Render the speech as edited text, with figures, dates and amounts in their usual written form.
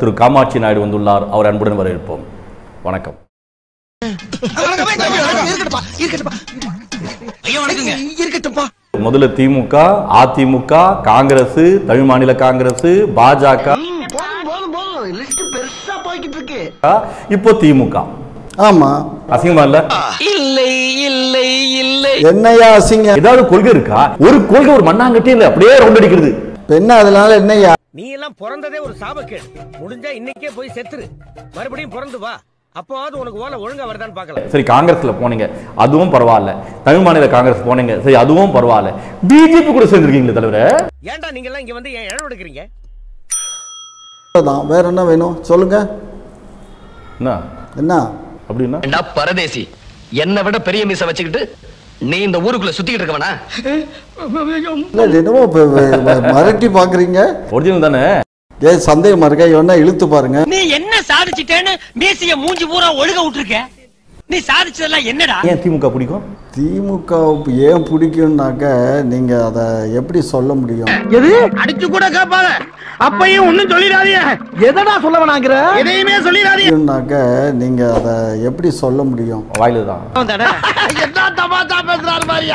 திரு காமாட்சி நாயுடு வந்துள்ளார். அவர் அன்புடன் வரவேற்போம். வணக்கம். முதல்ல திமுக, அதிமுக, காங்கிரஸ், தமிழ் மாநில காங்கிரஸ், பாஜக, இப்போ திமுக. ஆமா, அசிங்கமா இல்ல? இல்லை இல்லை இல்லை. என்னையா அசிங்க? ஏதாவது கொள்கை இருக்கா? ஒரு கொள்கை, ஒரு மண்ணாங்கட்டி இல்ல, அப்படியே ரவுண்ட் அடிக்கிறது என்ன? அதனால என்னையா? நீ எல்லாம் பிறந்ததே ஒரு சாபக்கேடு. முடிஞ்சா இன்னைக்கே போய் செத்துரு, மறுபடியும் பிறந்து வா. அப்போது உனக்கு ஓலை ஒழுங்கா வருதான்னு பார்க்கலாம். சரி, காங்கிரஸ்ல போனீங்க, அதுவும் பரவாயில்ல. தமிழ் மாநில காங்கிரஸ் போனீங்க, சரி, அதுவும் பரவாயில்ல. பிஜேபி கூட சேர்ந்துருக்கீங்களே தலைவரே, ஏன்டா நீங்க எல்லாம் இங்க வந்து ஏன் இடம் எடுக்கிறீங்க? வேற என்ன வேணும் சொல்லுங்க. என்ன என்ன அப்படின்னா, என்ன பரதேசி, என்னை விட பெரிய மீசை வச்சுக்கிட்டு நீ இந்த ஊருக்குள்ள சுத்திக்கிட்டு இருக்கவனா? என்னமோ மிரட்டி பாக்குறீங்க. ஒரிஜினல் தானே? ஏ, சந்தேகமா இருக்கா? இவனா இழுத்து பாருங்க. நீ என்ன சாதிச்சிட்டேன்னு மீசிய மூஞ்சி பூரா ஒழுக விட்டுருக்க. நீ சாதிச்சதெல்லாம் என்னடா? ஏன் திமுக பிடிக்கும்? திமுக ஏன் பிடிக்கும்னாக்க நீங்க அத எப்படி சொல்ல முடியும்? எது அடிச்சு கூட கேட்பாங்க. அப்பையும் ஒன்னும் சொல்லிடாதீங்க. எதடா சொல்லவனாங்கற? எதையுமே சொல்லிடாதீங்கனாக்க நீங்க அத எப்படி சொல்ல முடியும்? வாயிலதான் என்ன தப்பா பேசுறாரு பாரியா?